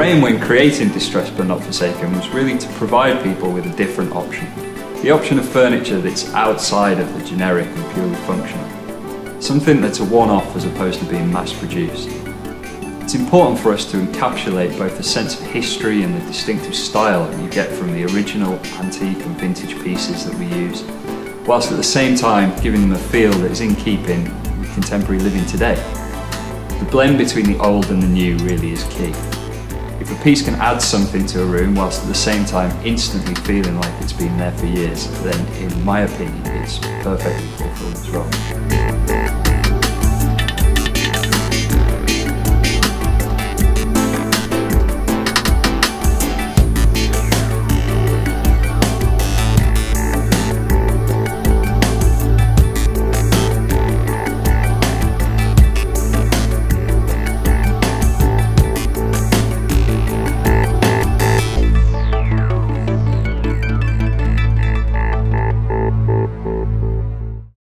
Our aim when creating Distressed But Not Forsaken was really to provide people with a different option. The option of furniture that's outside of the generic and purely functional. Something that's a one-off as opposed to being mass-produced. It's important for us to encapsulate both the sense of history and the distinctive style that you get from the original antique and vintage pieces that we use, whilst at the same time giving them a feel that is in keeping with contemporary living today. The blend between the old and the new really is key. If a piece can add something to a room whilst at the same time instantly feeling like it's been there for years, then in my opinion it's perfectly fulfilled its role.